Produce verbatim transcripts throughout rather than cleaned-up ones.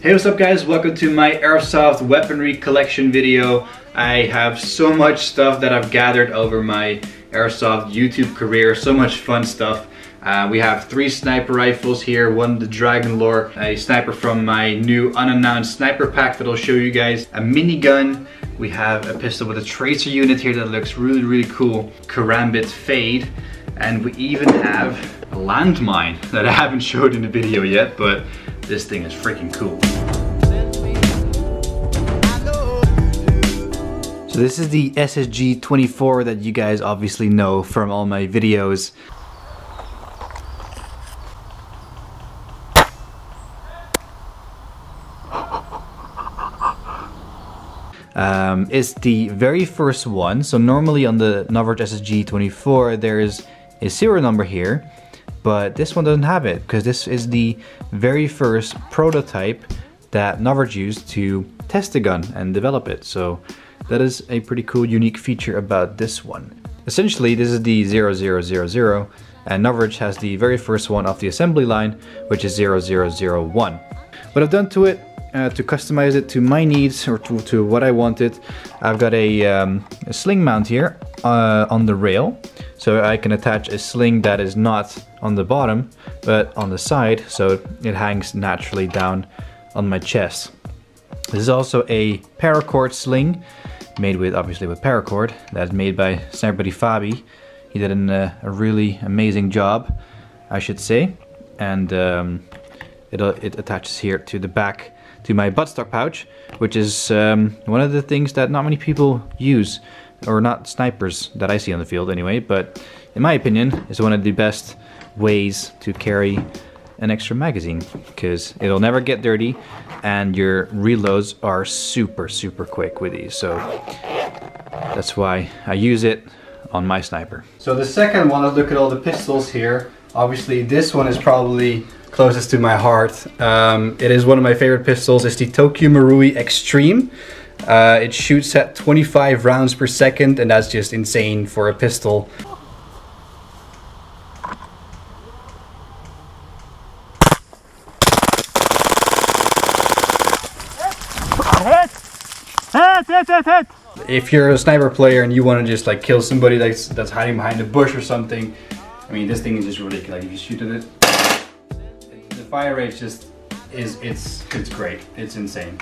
Hey, what's up guys? Welcome to my airsoft weaponry collection video. I have so much stuff that I've gathered over my airsoft YouTube career, so much fun stuff. Uh, we have three sniper rifles here, one the Dragon Lore, a sniper from my new unannounced sniper pack that I'll show you guys, a minigun, we have a pistol with a tracer unit here that looks really, really cool, Karambit Fade, and we even have a landmine that I haven't showed in the video yet, but this thing is freaking cool. So this is the S S G twenty-four that you guys obviously know from all my videos. Um, it's the very first one. So normally on the Novritsch S S G twenty-four there is a serial number here, but this one doesn't have it because this is the very first prototype that Novritsch used to test the gun and develop it. So that is a pretty cool, unique feature about this one. Essentially, this is the zero zero zero zero, and Novritsch has the very first one off the assembly line, which is zero zero zero one. What I've done to it, Uh, to customize it to my needs or to, to what I wanted, I've got a, um, a sling mount here uh, on the rail, so I can attach a sling that is not on the bottom but on the side, so it hangs naturally down on my chest. This is also a paracord sling made with, obviously with paracord, that's made by Sniper Buddy Fabi. He did an, uh, a really amazing job, I should say, and um, it, it attaches here to the back to my buttstock pouch, which is um, one of the things that not many people use, or not snipers that I see on the field anyway, but in my opinion is one of the best ways to carry an extra magazine because it'll never get dirty and your reloads are super super quick with these, so that's why I use it on my sniper. So the second one, let's look at all the pistols here. Obviously this one is probably closest to my heart. Um, it is one of my favorite pistols. It's the Tokyo Marui Extreme. Uh, it shoots at twenty-five rounds per second, and that's just insane for a pistol. If you're a sniper player and you want to just like kill somebody that's, that's hiding behind a bush or something, I mean, this thing is just ridiculous. Like, if you shoot at it, fire rate just is, it's it's great, it's insane.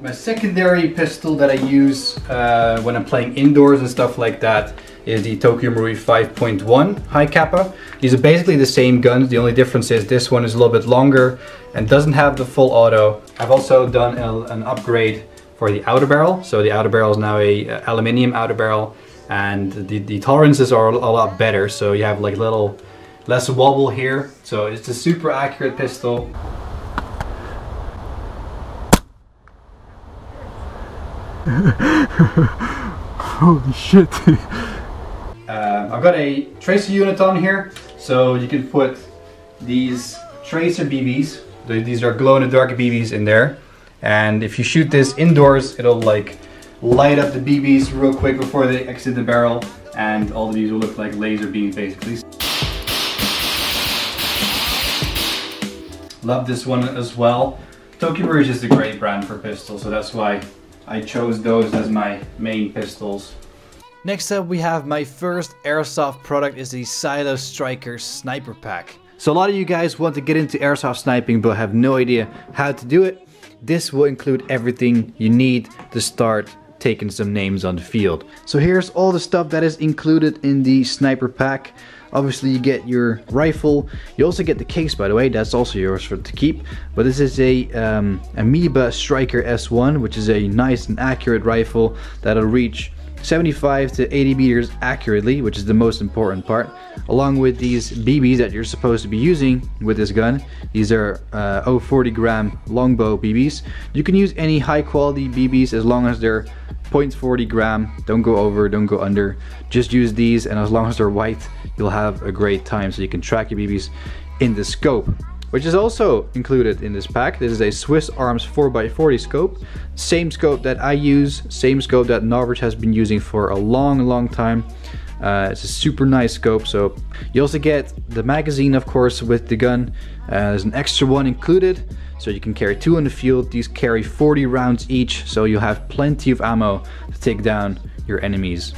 My secondary pistol that I use uh, when I'm playing indoors and stuff like that is the Tokyo Marui five point one High Kappa. These are basically the same guns, the only difference is this one is a little bit longer and doesn't have the full auto. I've also done a, an upgrade for the outer barrel, so the outer barrel is now a uh, aluminium outer barrel, and the, the tolerances are a lot better, so you have like little less wobble here, so it's a super accurate pistol. Holy shit. uh, I've got a tracer unit on here, so you can put these tracer B Bs, these are glow-in-the-dark B Bs, in there, and if you shoot this indoors it'll like light up the B Bs real quick before they exit the barrel, and all the B Bs will look like laser beams basically. Love this one as well. Tokyo Marui is just a great brand for pistols, so that's why I chose those as my main pistols. Next up we have my first airsoft product, is the Silo Striker Sniper Pack. So a lot of you guys want to get into airsoft sniping but have no idea how to do it. This will include everything you need to start taking some names on the field. So here's all the stuff that is included in the sniper pack. Obviously you get your rifle, you also get the case, by the way, that's also yours for to keep, but this is a um, Amoeba Striker S one, which is a nice and accurate rifle that'll reach seventy-five to eighty meters accurately, which is the most important part, along with these B Bs that you're supposed to be using with this gun. These are uh, forty gram longbow B Bs. You can use any high quality B Bs as long as they're zero point four zero gram, don't go over, don't go under, just use these, and as long as they're white you'll have a great time, so you can track your B Bs in the scope, which is also included in this pack. This is a Swiss Arms four by forty scope, same scope that I use, same scope that Novritsch has been using for a long, long time. Uh, it's a super nice scope. So you also get the magazine, of course, with the gun. Uh, there's an extra one included, so you can carry two in the field. These carry forty rounds each, so you'll have plenty of ammo to take down your enemies.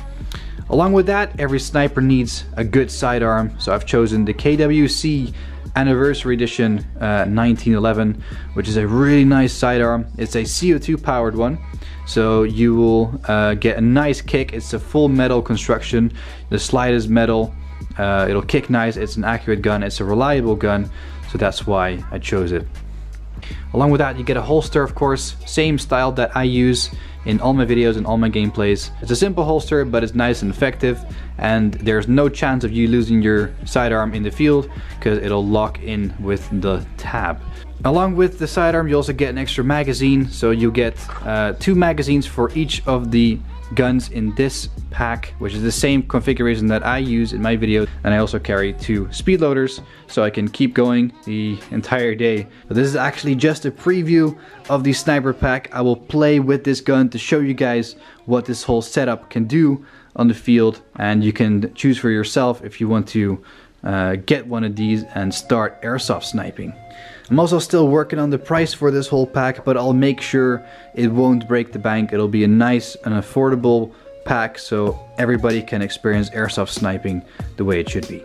Along with that, every sniper needs a good sidearm, so I've chosen the K W C Anniversary Edition uh, nineteen eleven, which is a really nice sidearm. It's a C O two powered one, so you will uh, get a nice kick. It's a full metal construction. The slide is metal. Uh, it'll kick nice. It's an accurate gun. It's a reliable gun, so that's why I chose it. Along with that, you get a holster, of course, same style that I use in all my videos and all my gameplays. It's a simple holster, but it's nice and effective, and there's no chance of you losing your sidearm in the field because it'll lock in with the tab. Along with the sidearm, you also get an extra magazine, so you get uh, two magazines for each of the guns in this pack, which is the same configuration that I use in my video. And I also carry two speed loaders, so I can keep going the entire day. But this is actually just a preview of the sniper pack. I will play with this gun to show you guys what this whole setup can do on the field, and you can choose for yourself if you want to uh, get one of these and start airsoft sniping. I'm also still working on the price for this whole pack, but I'll make sure it won't break the bank. It'll be a nice and affordable pack, so everybody can experience airsoft sniping the way it should be.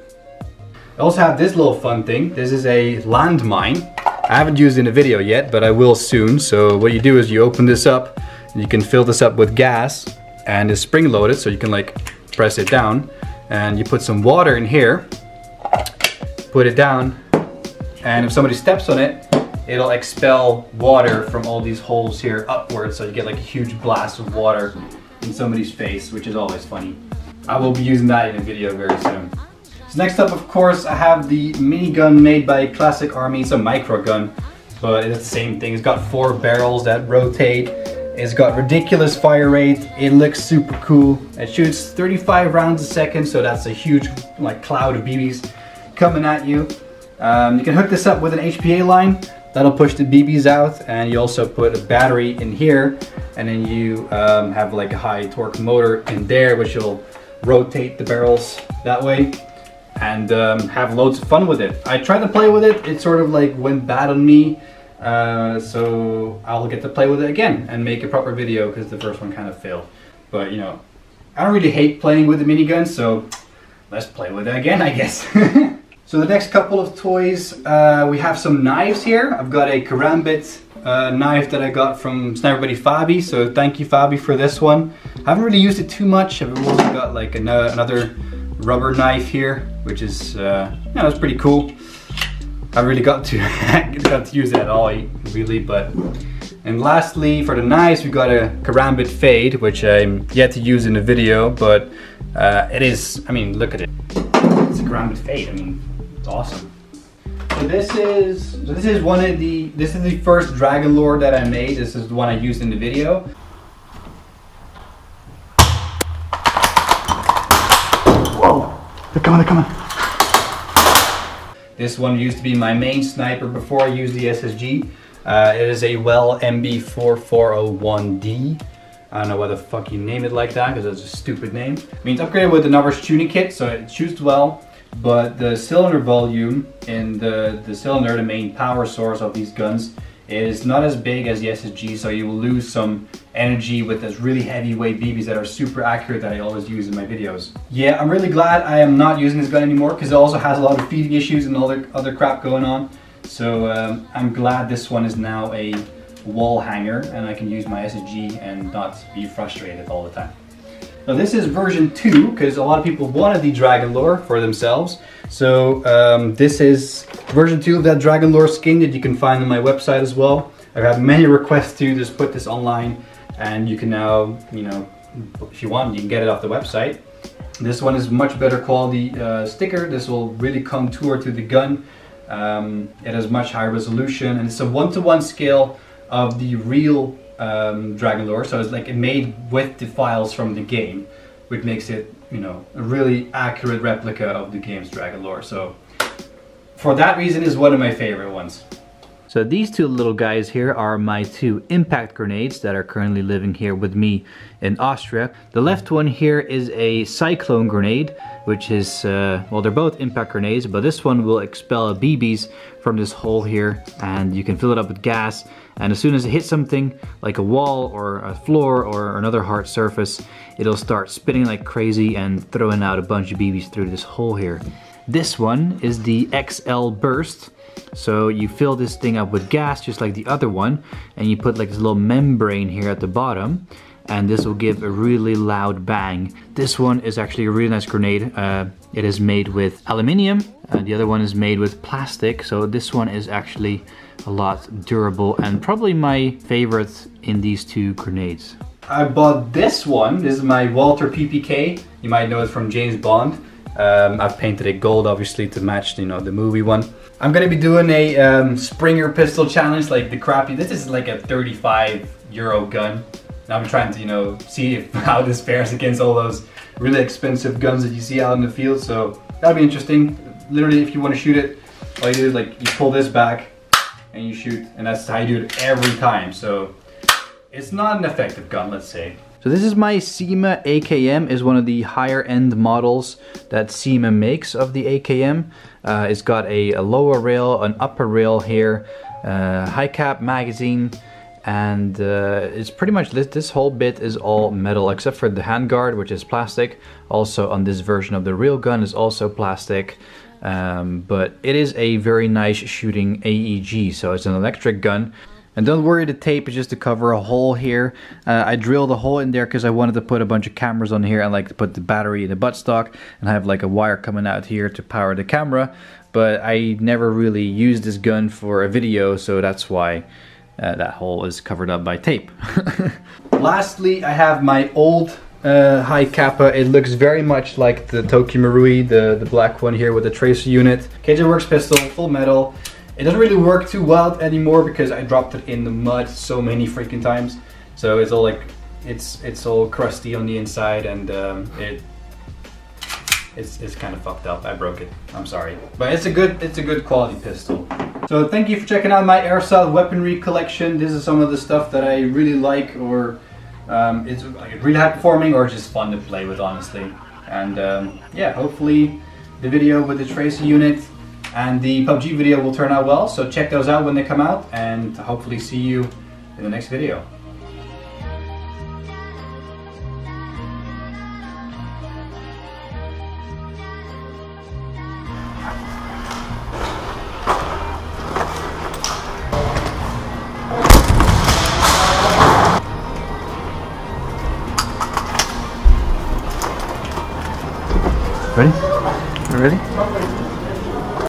I also have this little fun thing. This is a landmine. I haven't used it in a video yet, but I will soon. So what you do is you open this up, and you can fill this up with gas, and it's spring-loaded, so you can like press it down, and you put some water in here, put it down, and if somebody steps on it, it'll expel water from all these holes here upwards, so you get like a huge blast of water in somebody's face, which is always funny. I will be using that in a video very soon. So next up, of course, I have the minigun made by Classic Army. It's a micro gun, but it's the same thing. It's got four barrels that rotate. It's got ridiculous fire rate. It looks super cool. It shoots thirty-five rounds a second, so that's a huge like cloud of B Bs coming at you. Um, you can hook this up with an H P A line. That'll push the B Bs out, and you also put a battery in here, and then you um, have like a high torque motor in there, which will rotate the barrels that way, and um, have loads of fun with it. I tried to play with it. It sort of like went bad on me, uh, so I'll get to play with it again and make a proper video because the first one kind of failed. But you know, I don't really hate playing with the minigun, so let's play with it again, I guess. So the next couple of toys, uh, we have some knives here. I've got a Karambit uh, knife that I got from Sniper Buddy Fabi, so thank you Fabi for this one. I haven't really used it too much. I've also got like an another rubber knife here, which is, uh, you know, it's pretty cool. I really got to, got to use it at all, really, but. And lastly, for the knives, we got a Karambit Fade, which I'm yet to use in a video, but uh, it is, I mean, look at it. It's a Karambit Fade, I mean. It's awesome. So this is so this is one of the this is the first Dragon Lore that I made. This is the one I used in the video. Whoa! They're coming! They're coming! This one used to be my main sniper before I used the S S G. Uh, it is a Well M B four four zero one D. I don't know why the fuck you name it like that because it's a stupid name. I mean, it's upgraded with the Novritsch tuning kit, so it shoots well. But the cylinder volume in the, the cylinder, the main power source of these guns, is not as big as the S S G, so you will lose some energy with those really heavyweight B Bs that are super accurate that I always use in my videos. Yeah, I'm really glad I am not using this gun anymore because it also has a lot of feeding issues and all the other crap going on. So um, I'm glad this one is now a wall hanger and I can use my S S G and not be frustrated all the time. Now this is version two, because a lot of people wanted the Dragon Lore for themselves. So um, this is version two of that Dragon Lore skin that you can find on my website as well. I've had many requests to just put this online, and you can now, you know, if you want, you can get it off the website. This one is much better quality uh, sticker. This will really contour to the gun. Um, it has much higher resolution, and it's a one-to-one scale of the real Um, Dragon Lore, so it's like it made with the files from the game, which makes it, you know, a really accurate replica of the game's Dragon Lore. So for that reason, is one of my favorite ones. So these two little guys here are my two impact grenades that are currently living here with me in Austria. The left one here is a cyclone grenade, which is, uh, well, they're both impact grenades, but this one will expel B Bs from this hole here, and you can fill it up with gas, and as soon as it hits something like a wall or a floor or another hard surface, it'll start spinning like crazy and throwing out a bunch of B Bs through this hole here. This one is the X L Burst. So you fill this thing up with gas just like the other one, and you put like this little membrane here at the bottom, and this will give a really loud bang. This one is actually a really nice grenade. Uh, it is made with aluminium, and the other one is made with plastic, so this one is actually a lot durable and probably my favorite in these two grenades. I bought this one. This is my Walther P P K. You might know it from James Bond. Um, I've painted it gold, obviously, to match, you know, the movie one. I'm gonna be doing a um, Springer pistol challenge, like the crappy. This is like a thirty-five euro gun, and I'm trying to, you know, see if, how this fares against all those really expensive guns that you see out in the field. So that'll be interesting. Literally, if you want to shoot it, all you do is like you pull this back and you shoot, and that's how you do it every time. So it's not an effective gun, let's say. So this is my SEMA A K M, is one of the higher end models that SEMA makes of the A K M. Uh, it's got a, a lower rail, an upper rail here, uh, high cap magazine, and uh, it's pretty much this, this whole bit is all metal except for the handguard, which is plastic. Also on this version of the real gun is also plastic. Um, but it is a very nice shooting A E G, so it's an electric gun. And don't worry, the tape is just to cover a hole here. Uh, I drilled a hole in there because I wanted to put a bunch of cameras on here. I like to put the battery in the buttstock and have like a wire coming out here to power the camera. But I never really used this gun for a video, so that's why uh, that hole is covered up by tape. Lastly, I have my old uh, high kappa. It looks very much like the Tokyo Marui, the, the black one here with the tracer unit. K J Works pistol, full metal. It doesn't really work too well anymore because I dropped it in the mud so many freaking times. So it's all like, it's it's all crusty on the inside, and um, it it's, it's kind of fucked up. I broke it. I'm sorry, but it's a good it's a good quality pistol. So thank you for checking out my airsoft weaponry collection. This is some of the stuff that I really like, or um, it's really high performing, or just fun to play with, honestly. And um, yeah, hopefully the video with the tracer unit and the P U B G video will turn out well, so check those out when they come out, and hopefully see you in the next video. Ready? Ready?